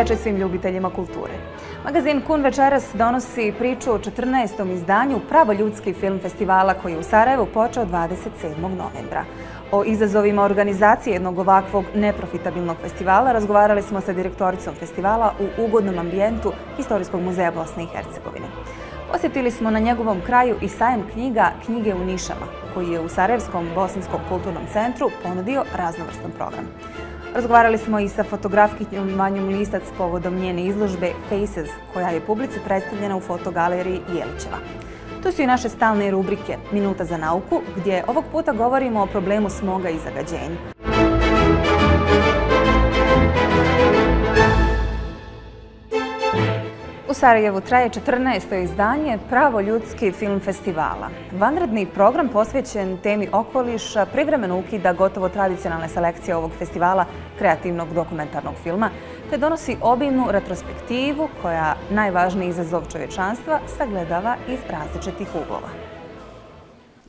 večer svim ljubiteljima kulture. Magazin Kun Večeras donosi priču o 14. izdanju Pravo ljudski film festivala koji je u Sarajevu počeo 27. novembra. O izazovima organizacije jednog ovakvog neprofitabilnog festivala razgovarali smo sa direktoricom festivala u ugodnom ambijentu Historijskog muzeja Bosne i Hercegovine. Posjetili smo na njegovom kraju i sajam knjiga Knjige u Nišama, koji je u Sarajevskom Bošnjačkom kulturnom centru ponudio raznovrstan program. Razgovarali smo i sa fotografkinjom Vanjom Lisac povodom njene izložbe Faces, koja je publici predstavljena u fotogaleriji Jelićeva. Tu su i naše stalne rubrike Minuta za nauku, gdje ovog puta govorimo o problemu smoga i zagađenja. U Sarajevu traje 14. izdanje Pravo ljudski film festivala. Vanredni program posvećen temi okoliša privremeno ukida gotovo tradicionalne selekcije ovog festivala kreativnog dokumentarnog filma, te donosi obimnu retrospektivu koja najvažniji izazov čovječanstva sagledava iz različitih uglova.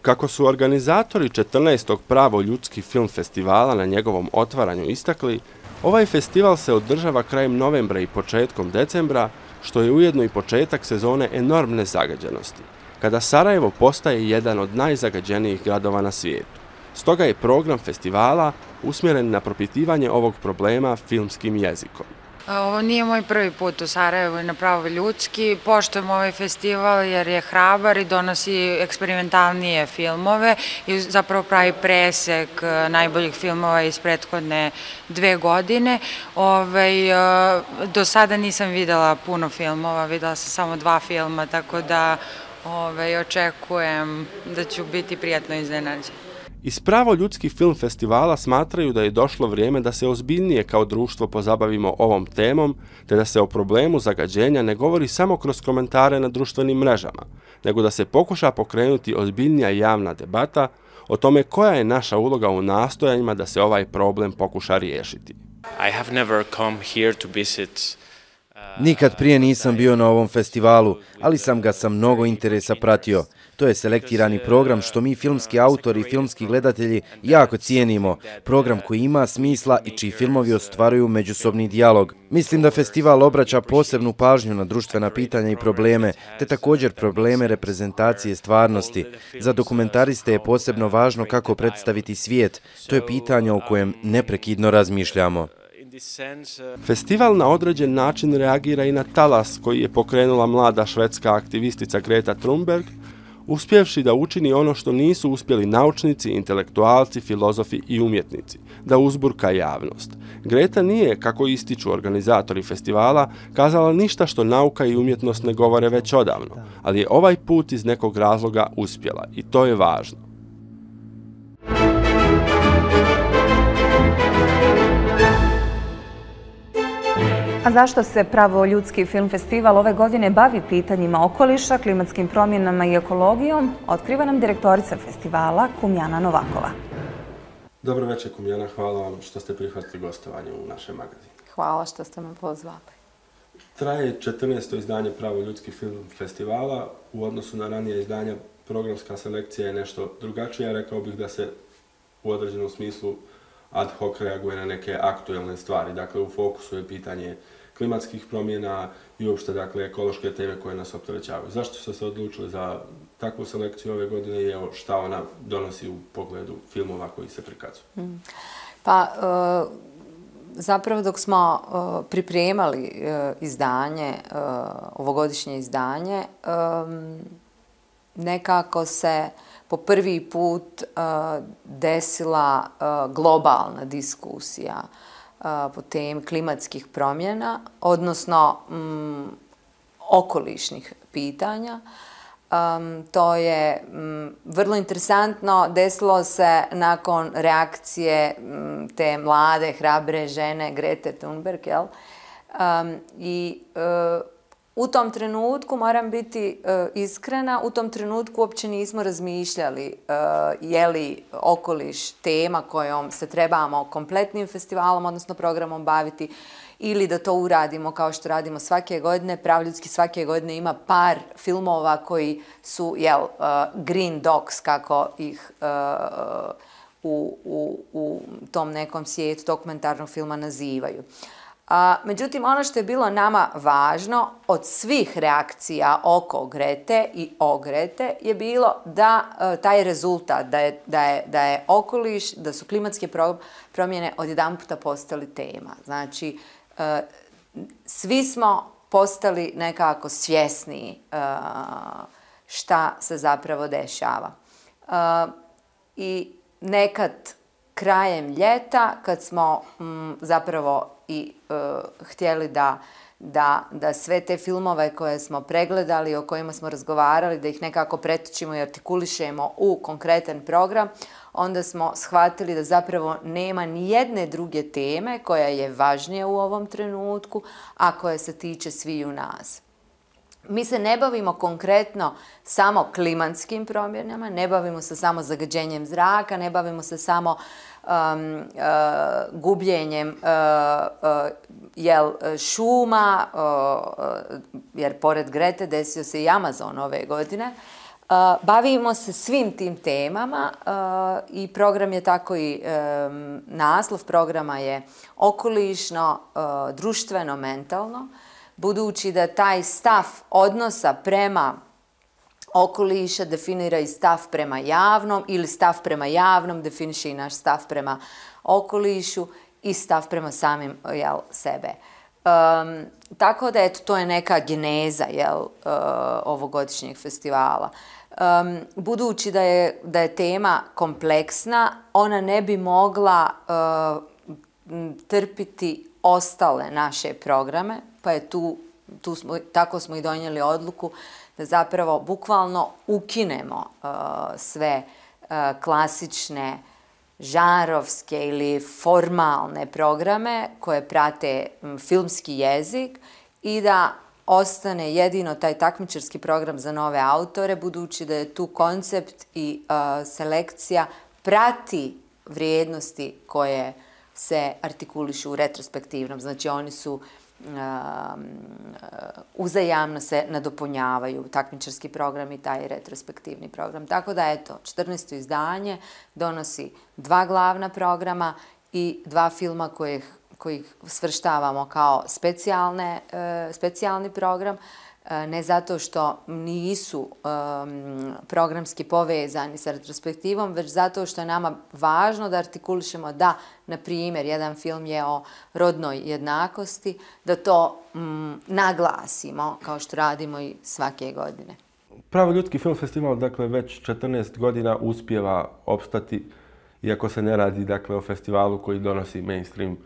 Kako su organizatori 14. Pravo ljudski film festivala na njegovom otvaranju istakli, ovaj festival se održava krajem novembra i početkom decembra, što je ujedno i početak sezone enormne zagađenosti, kada Sarajevo postaje jedan od najzagađenijih gradova na svijetu. Stoga je program festivala usmjeren na propitivanje ovog problema filmskim jezikom. Ovo nije moj prvi put u Sarajevu i na Pravo ljudski. Poštujem ovaj festival jer je hrabar i donosi eksperimentalnije filmove i zapravo pravi presek najboljih filmova iz prethodne 2 godine. Do sada nisam videla puno filmova, videla sam samo 2 filma, tako da očekujem da ću biti prijatno iznenađena. Iz Pravo ljudski film festivala smatraju da je došlo vrijeme da se ozbiljnije kao društvo pozabavimo ovom temom, te da se o problemu zagađenja ne govori samo kroz komentare na društvenim mrežama, nego da se pokuša pokrenuti ozbiljnija javna debata o tome koja je naša uloga u nastojanjima da se ovaj problem pokuša riješiti. Nikad prije nisam bio na ovom festivalu, ali sam ga sa mnogo interesa pratio. To je selektirani program što mi filmski autori i filmski gledatelji jako cijenimo. Program koji ima smisla i čiji filmovi ostvaruju međusobni dijalog. Mislim da festival obraća posebnu pažnju na društvena pitanja i probleme, te također probleme reprezentacije stvarnosti. Za dokumentariste je posebno važno kako predstaviti svijet. To je pitanje o kojem neprekidno razmišljamo. Festival na određen način reagira i na talas koji je pokrenula mlada švedska aktivistica Greta Thunberg, uspjevši da učini ono što nisu uspjeli naučnici, intelektualci, filozofi i umjetnici, da uzburka javnost. Greta nije, kako ističu organizatori festivala, kazala ništa što nauka i umjetnost ne govore već odavno, ali je ovaj put iz nekog razloga uspjela i to je važno. A zašto se Pravo ljudski film festival ove godine bavi pitanjima okoliša, klimatskim promjenama i ekologijom, otkriva nam direktorica festivala Kumjana Novakova. Dobro večer Kumjana, hvala vam što ste prihvatili gostovanje u našem magazinu. Hvala što ste me pozvali. Traje 14. izdanje Pravo ljudski film festivala. U odnosu na ranije izdanja programska selekcija je nešto drugačija. Rekao bih da se u određenom smislu ad hoc reaguje na neke aktuelne stvari. Dakle, u fokusu je pitanje klimatskih promjena i uopšte ekološke teme koje nas opterećavaju. Zašto ste se odlučili za takvu selekciju ove godine i šta ona donosi u pogledu filmova koji se prikazuju? Pa, zapravo dok smo pripremali izdanje, ovogodišnje izdanje, nekako se po prvi put desila globalna diskusija po temi klimatskih promjena, odnosno okolišnih pitanja. To je vrlo interesantno, desilo se nakon reakcije te mlade, hrabre žene Grete Thunberg. I u tom trenutku, moram biti iskrena, u tom trenutku uopće nismo razmišljali je li okoliš tema kojom se trebamo kompletnim festivalom, odnosno programom baviti, ili da to uradimo kao što radimo svake godine. Pravo ljudski svake godine ima par filmova koji su Green Docs, kako ih u tom nekom svijetu dokumentarnog filma nazivaju. Međutim, ono što je bilo nama važno od svih reakcija oko Grete i o Grete je bilo da taj rezultat, da je okoliš, da su klimatske promjene odjedanputa postali tema. Znači, svi smo postali nekako svjesni šta se zapravo dešava. I nekad krajem ljeta, kad smo zapravo i htjeli da sve te filmove koje smo pregledali, o kojima smo razgovarali, da ih nekako pretočimo i artikulišemo u konkretan program, onda smo shvatili da zapravo nema ni jedne druge teme koja je važnija u ovom trenutku, a koja se tiče sviju nas. Mi se ne bavimo konkretno samo klimatskim promjenama, ne bavimo se samo zagađenjem zraka, ne bavimo se samo gubljenjem šuma, jer pored Grete desio se i Amazon ove godine. Bavimo se svim tim temama i program je tako i naslov programa je okolišno, društveno, mentalno. Budući da taj stav odnosa prema okoliša definira i stav prema javnom, ili stav prema javnom definiše i naš stav prema okolišu i stav prema samim sebe. Tako da, eto, to je neka geneza ovogodišnjeg festivala. Budući da je tema kompleksna, ona ne bi mogla trpiti ostale naše programe, pa je tako smo i donijeli odluku da zapravo bukvalno ukinemo sve klasične žanrovske ili formalne programe koje prate filmski jezik i da ostane jedino taj takmičarski program za nove autore, budući da je tu koncept i selekcija prati vrijednosti koje se artikulišu u retrospektivnom. Znači, oni su uzajamno se nadopunjavaju takmičarski program i taj retrospektivni program. Tako da, eto, 14. izdanje donosi dva glavna programa i dva filma kojih svrštavamo kao specijalni program, ne zato što nisu programski povezani sa retrospektivom, već zato što je nama važno da artikulišemo da, na primjer, jedan film je o rodnoj jednakosti, da to naglasimo, kao što radimo i svake godine. Pravo ljudski film festival, dakle, već 14 godina uspjeva opstati, iako se ne radi, dakle, o festivalu koji donosi mainstream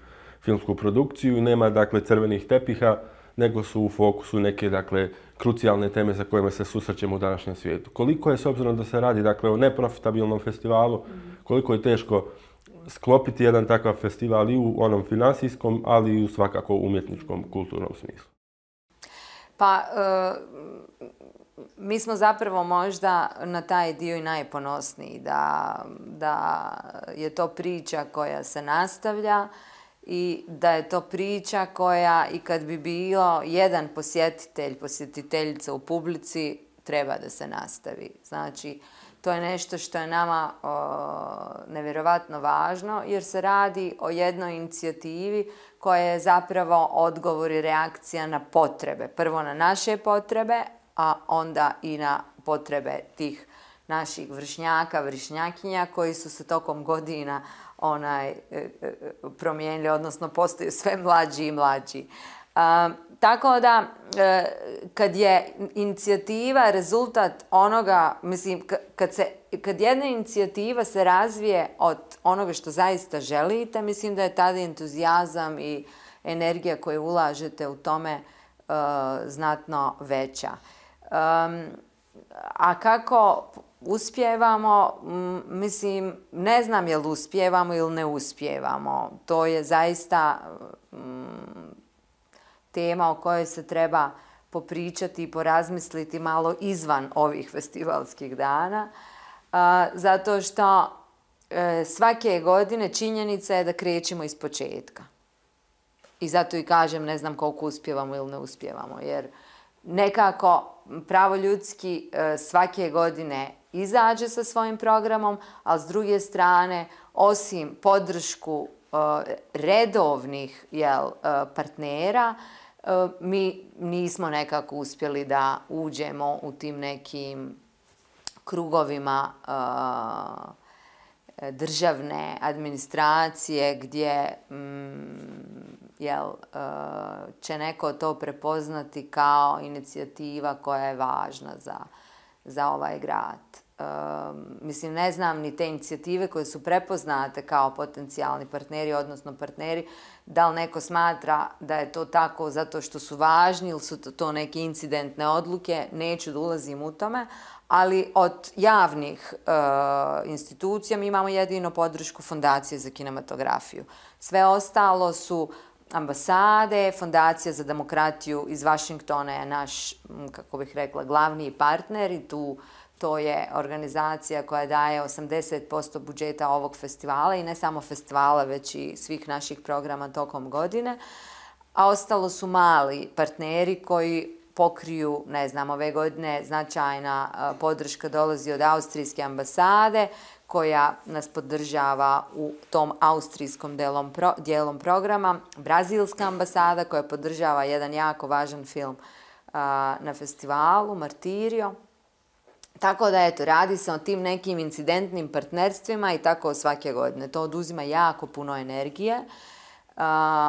filmsku produkciju i nema, dakle, crvenih tepiha, nego su u fokusu neke, dakle, krucijalne teme sa kojima se susrećemo u današnjem svijetu. Koliko je, s obzirom da se radi, dakle, o neprofitabilnom festivalu, koliko je teško sklopiti jedan takav festival i u onom finansijskom, ali i u svakako umjetničkom, kulturnom smislu? Pa, mi smo zapravo možda na taj dio i najponosniji, da je to priča koja se nastavlja, i da je to priča koja, i kad bi bio jedan posjetitelj, posjetiteljica u publici, treba da se nastavi. Znači, to je nešto što je nama nevjerovatno važno, jer se radi o jednoj inicijativi koja je zapravo odgovor i reakcija na potrebe. Prvo na naše potrebe, a onda i na potrebe tih naših vršnjaka, vršnjakinja koji su se tokom godina promijenili, odnosno postaju sve mlađi i mlađi. Tako da, kad je inicijativa rezultat onoga, mislim, kad jedna inicijativa se razvije od onoga što zaista želite, mislim da je tada entuzijazam i energija koju ulažete u tome znatno veća. A kako uspijevamo, mislim, ne znam je li uspijevamo ili ne uspijevamo. To je zaista tema o kojoj se treba popričati i porazmisliti malo izvan ovih festivalskih dana. Zato što svake godine činjenica je da krećemo iz početka. I zato i kažem, ne znam koliko uspijevamo ili ne uspijevamo. Jer nekako pravo ljudski svake godine izađe sa svojim programom, ali s druge strane, osim podršku redovnih partnera, mi nismo nekako uspjeli da uđemo u tim nekim krugovima državne administracije gdje će neko to prepoznati kao inicijativa koja je važna za ovaj grad. Mislim, ne znam ni te inicijative koje su prepoznate kao potencijalni partneri, odnosno partneri, da li neko smatra da je to tako zato što su važni ili su to neke incidentne odluke, neću da ulazim u tome, ali od javnih institucija mi imamo jedino podršku Fondacije za kinematografiju. Sve ostalo su ambasade, Fondacija za demokratiju iz Vašingtona je naš, kako bih rekla, glavni partner i tu to je organizacija koja daje 80% budžeta ovog festivala i ne samo festivala, već i svih naših programa tokom godine. A ostalo su mali partneri koji pokriju, ne znam, ove godine značajna podrška dolazi od Austrijske ambasade koja nas podržava u tom austrijskom dijelom programa. Brazilska ambasada koja podržava jedan jako važan film na festivalu, Martirio. Tako da, eto, radi se o tim nekim incidentnim partnerstvima i tako svake godine. To oduzima jako puno energije.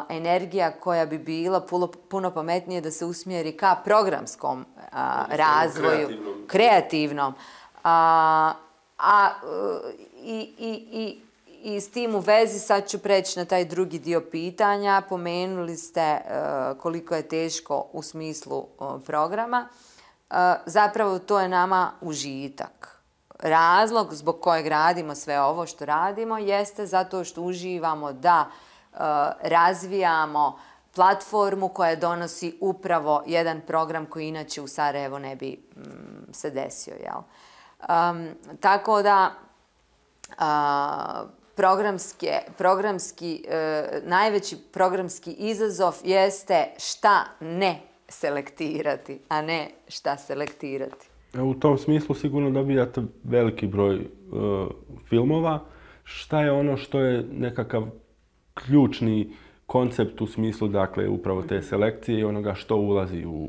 Energija koja bi bila puno pametnije da se usmjeri ka programskom razvoju, kreativnom. I s tim u vezi sad ću preći na taj drugi dio pitanja. Pomenuli ste koliko je teško u smislu programa. Zapravo to je nama užitak. Razlog zbog kojeg radimo sve ovo što radimo jeste zato što uživamo da razvijamo platformu koja donosi upravo jedan program koji inače u Sarajevo ne bi se desio. Tako da najveći programski izazov jeste šta ne selektirati, a ne šta selektirati. U tom smislu sigurno dobijate veliki broj filmova. Šta je ono što je nekakav ključni koncept u smislu, dakle, upravo te selekcije i onoga što ulazi u,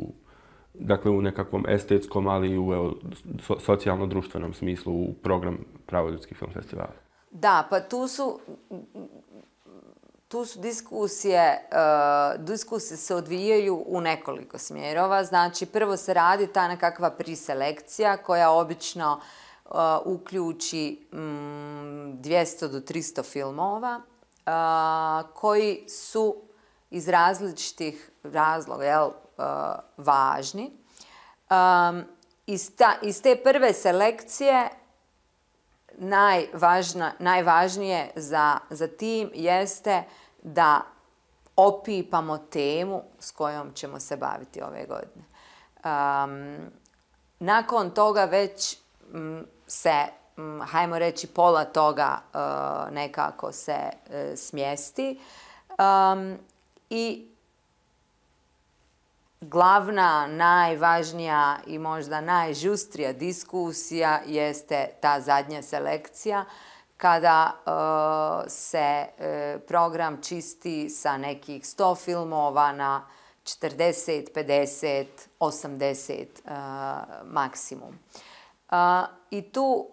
dakle, u nekakvom estetskom, ali i u socijalno-društvenom smislu u program Pravo ljudski film festivala? Da, pa tu su diskusije se odvijaju u nekoliko smjerova. Znači, prvo se radi ta nekakva priselekcija koja obično uključi 200 do 300 filmova koji su iz različitih razloga važni. Iz te prve selekcije najvažnije za tim jeste da opipamo temu s kojom ćemo se baviti ove godine. Nakon toga već se, hajmo reći, pola toga nekako se smjesti i glavna, najvažnija i možda najžustrija diskusija jeste ta zadnja selekcija kada se program čisti sa nekih 100 filmova na 40, 50, 80 maksimum. I tu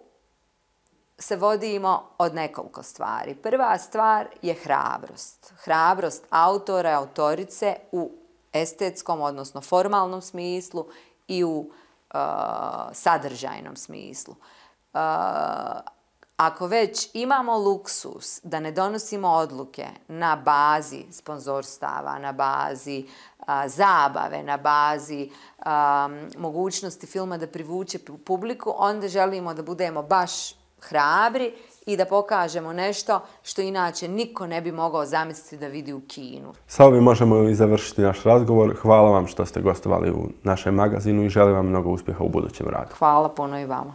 se vodimo od nekoliko stvari. Prva stvar je hrabrost. Hrabrost autora i autorice u estetskom, odnosno formalnom smislu i u sadržajnom smislu. Ako već imamo luksus da ne donosimo odluke na bazi sponzorstava, na bazi zabave, na bazi mogućnosti filma da privuče publiku, onda želimo da budemo baš hrabri i da pokažemo nešto što inače niko ne bi mogao zamisliti da vidi u kinu. Sa ovim možemo i završiti naš razgovor. Hvala vam što ste gostovali u našem magazinu i želim vam mnogo uspjeha u budućem radu. Hvala puno i vama.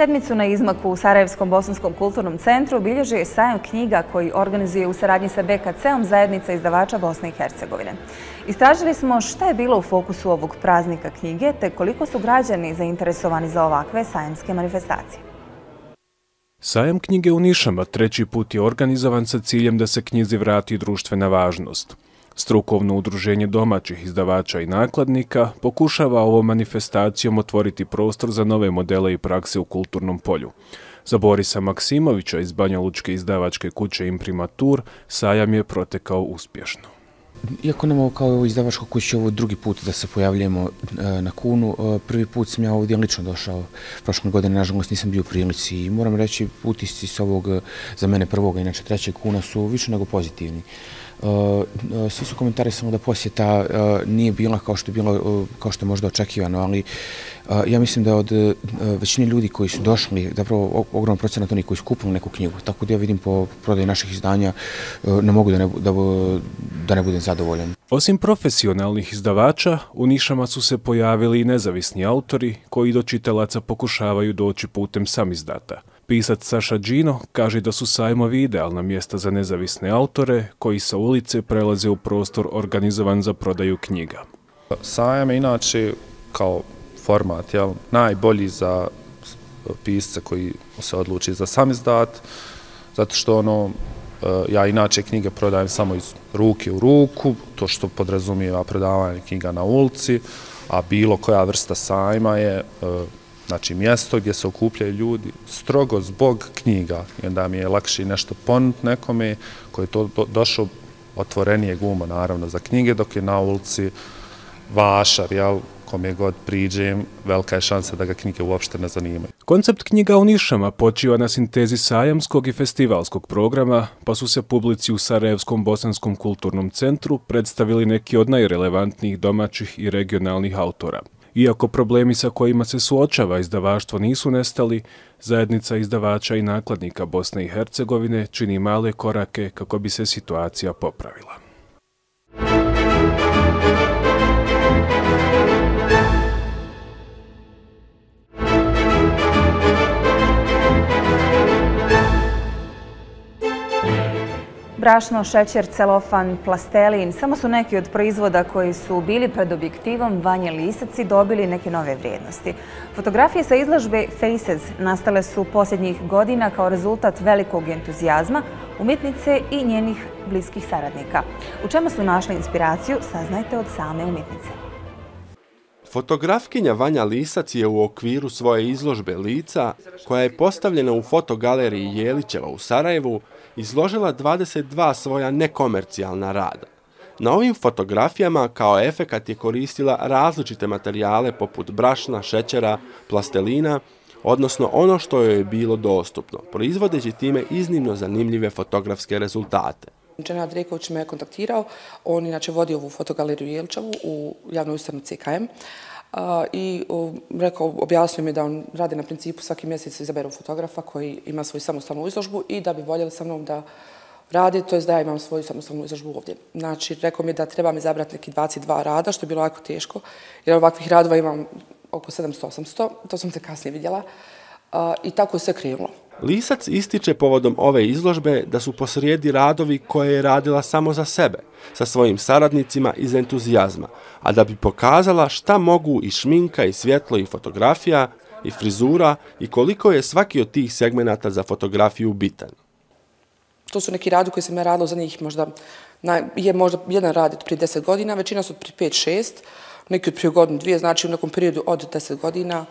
Sedmicu na izmaku u Sarajevskom Bosanskom kulturnom centru obilježio je sajam knjiga koji organizuje u saradnji sa BKC-om zajednica izdavača Bosne i Hercegovine. Istražili smo šta je bilo u fokusu ovog praznika knjige te koliko su građani zainteresovani za ovakve sajamske manifestacije. Sajam knjige u Nišama treći put je organizovan sa ciljem da se knjizi vrati društvena važnost. Strukovno udruženje domaćih izdavača i nakladnika pokušava ovom manifestacijom otvoriti prostor za nove modele i prakse u kulturnom polju. Za Borisa Maksimovića iz banjalučke izdavačke kuće Imprimatur sajam je protekao uspješno. Iako nam kao izdavačko kuće ovo drugi put da se pojavljujemo na Kunu, prvi put sam ja ovdje lično došao. Prošle godine, nažalost, nisam bio u prilici i moram reći utisci s ovog, za mene prvoga, inače trećeg Kuna, su više nego pozitivni. Svi su komentari samo da posjeta nije bila kao što je možda očekivano, ali ja mislim da od većine ljudi koji su došli, zapravo ogrom procenat onih koji su kupili neku knjigu, tako da ja vidim po prodaju naših izdanja ne mogu da ne budem zadovoljan. Osim profesionalnih izdavača, u Nišama su se pojavili i nezavisni autori koji do čitalaca pokušavaju doći putem samizdata. Pisac Saša Đino kaže da su sajmovi idealna mjesta za nezavisne autore koji sa ulice prelaze u prostor organizovan za prodaju knjiga. Sajam je inače kao format najbolji za pisce koji se odluči za samizdat, zato što ja inače knjige prodajem samo iz ruke u ruku, to što podrazumijeva prodavanje knjiga na ulici, a bilo koja vrsta sajma je znači mjesto gdje se okupljaju ljudi strogo zbog knjiga, i onda mi je lakše nešto ponuditi nekome koji je to došao otvorenijeg uma, naravno, za knjige, dok je na ulici vašar, kom je god priđem, velika je šansa da ga knjige uopšte ne zanimaju. Koncept knjiga u Nišama počiva na sintezi sajamskog i festivalskog programa, pa su se publici u Sarajevskom Bosanskom kulturnom centru predstavili neki od najrelevantnijih domaćih i regionalnih autora. Iako problemi sa kojima se suočava izdavaštvo nisu nestali, zajednica izdavača i nakladnika Bosne i Hercegovine čini male korake kako bi se situacija popravila. Brašno, šećer, celofan, plastelin, samo su neki od proizvoda koji su bili pred objektivom Vanje Lisac i dobili neke nove vrijednosti. Fotografije sa izložbe Faces nastale su posljednjih godina kao rezultat velikog entuzijazma umjetnice i njenih bliskih saradnika. U čemu su našli inspiraciju, saznajte od same umjetnice. Fotografkinja Vanja Lisac je u okviru svoje izložbe lica, koja je postavljena u fotogaleriji Jelićeva u Sarajevu, izložila 22 svoja nekomercijalna rada. Na ovim fotografijama kao efekat je koristila različite materijale poput brašna, šećera, plastelina, odnosno ono što joj je bilo dostupno, proizvodeći time iznimno zanimljive fotografske rezultate. Čenard Rijković me je kontaktirao, on inače vodi ovu fotogaleriju Jelićevu u javnoj ustanovi CKM i objasnio mi da on radi na principu svaki mjesec izaberu fotografa koji ima svoju samostalnu izložbu i da bi voljeli sa mnom da radi, to je da ja imam svoju samostalnu izložbu ovdje. Znači, rekao mi je da trebam izabrati neki 22 rada, što je bilo jako teško, jer ovakvih radova imam oko 700-800, to sam te kasnije vidjela i tako je sve krenulo. Lisac ističe povodom ove izložbe da su posrijedi radovi koje je radila samo za sebe, sa svojim saradnicima iz entuzijazma, a da bi pokazala šta mogu i šminka, i svjetlo, i fotografija, i frizura, i koliko je svaki od tih segmenata za fotografiju bitan. To su neki radi koji sam ja radila za njih, možda jedan rad od prije 10 godina, većina su od prije 5-6, neki od prije godinu, dvije, znači u nekom periodu od 10 godina,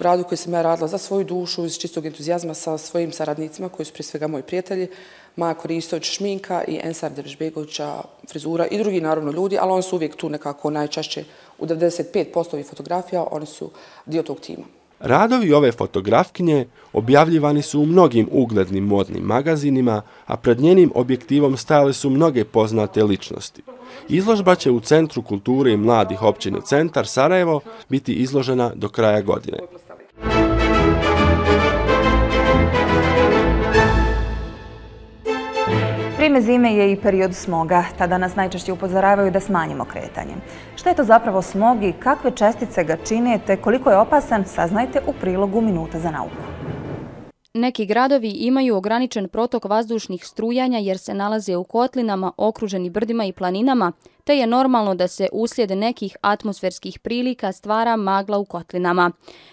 radu koji sam ja radila za svoju dušu, iz čistog entuzijazma sa svojim saradnicima koji su prije svega moji prijatelji, Maja Koristović šminka i Ensar Devežbegovića frizura i drugi naravno ljudi, ali oni su uvijek tu nekako najčešće u 95% fotografija, oni su dio tog tima. Radovi ove fotografkinje objavljivani su u mnogim uglednim modnim magazinima, a pred njenim objektivom stajale su mnoge poznate ličnosti. Izložba će u Centru kulture i mladih općine Centar Sarajevo biti izložena do kraja godine. Vrijeme zime je i period smoga. Tada nas najčešće upozoravaju da smanjimo kretanje. Šta je to zapravo smog i kakve čestice ga čine te koliko je opasan, saznajte u prilogu Minuta za nauku. Neki gradovi imaju ograničen protok vazdušnih strujanja jer se nalaze u kotlinama okruženi brdima i planinama, te je normalno da se uslijed nekih atmosferskih prilika stvara magla u kotlinama.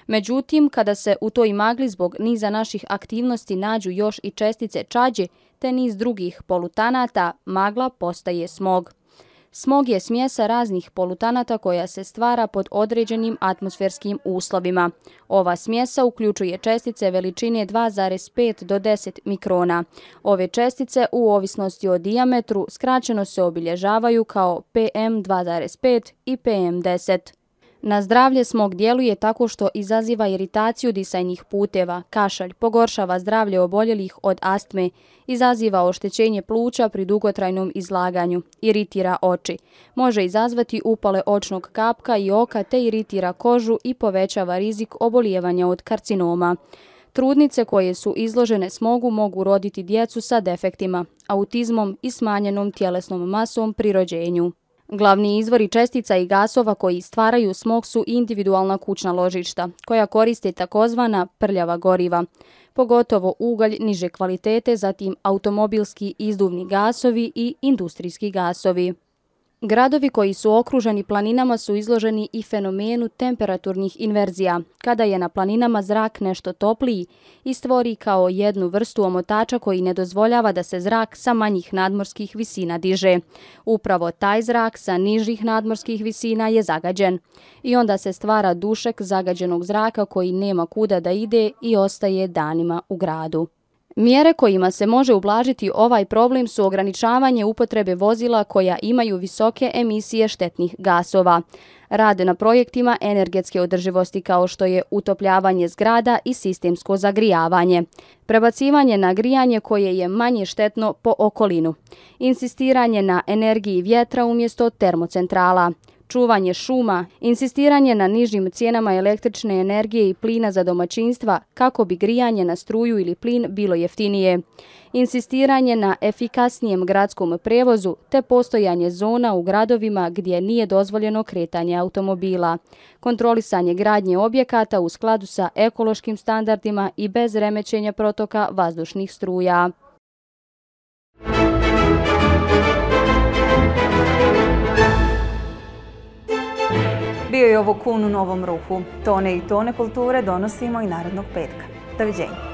Međutim, kada se u toj magli zbog niza naših aktivnosti nađu još i čestice čađe te niz drugih polutanata, magla postaje smog. Smog je smjesa raznih polutanata koja se stvara pod određenim atmosferskim uslovima. Ova smjesa uključuje čestice veličine 2,5 do 10 mikrona. Ove čestice u ovisnosti o dijametru skraćeno se obilježavaju kao PM2,5 i PM10. Na zdravlje smog djeluje tako što izaziva iritaciju disajnih puteva, kašalj, pogoršava zdravlje oboljelih od astme, izaziva oštećenje pluća pri dugotrajnom izlaganju, iritira oči, može izazvati upale očnog kapka i oka te iritira kožu i povećava rizik obolijevanja od karcinoma. Trudnice koje su izložene smogu mogu roditi djecu sa defektima, autizmom i smanjenom tjelesnom masom pri rođenju. Glavni izvori čestica i gasova koji stvaraju smog su individualna kućna ložišta, koja koriste takozvana prljava goriva, pogotovo ugalj niže kvalitete, zatim automobilski izduvni gasovi i industrijski gasovi. Gradovi koji su okruženi planinama su izloženi i fenomenu temperaturnih inverzija, kada je na planinama zrak nešto topliji i stvori kao jednu vrstu omotača koji ne dozvoljava da se zrak sa manjih nadmorskih visina diže. Upravo taj zrak sa nižih nadmorskih visina je zagađen i onda se stvara dušek zagađenog zraka koji nema kuda da ide i ostaje danima u gradu. Mjere kojima se može ublažiti ovaj problem su ograničavanje upotrebe vozila koja imaju visoke emisije štetnih gasova, rad na projektima energetske održivosti kao što je utopljavanje zgrada i sistemsko zagrijavanje, prebacivanje na grijanje koje je manje štetno po okolinu, insistiranje na energiji vjetra umjesto termocentrala, čuvanje šuma, insistiranje na nižim cijenama električne energije i plina za domaćinstva kako bi grijanje na struju ili plin bilo jeftinije, insistiranje na efikasnijem gradskom prevozu te postojanje zona u gradovima gdje nije dozvoljeno kretanje automobila, kontrolisanje gradnje objekata u skladu sa ekološkim standardima i bez remećenja protoka vazdušnih struja. Bio je ovo Kun u novom ruhu. Tone i tone kulture donosimo i narednog petka. Doviđenja.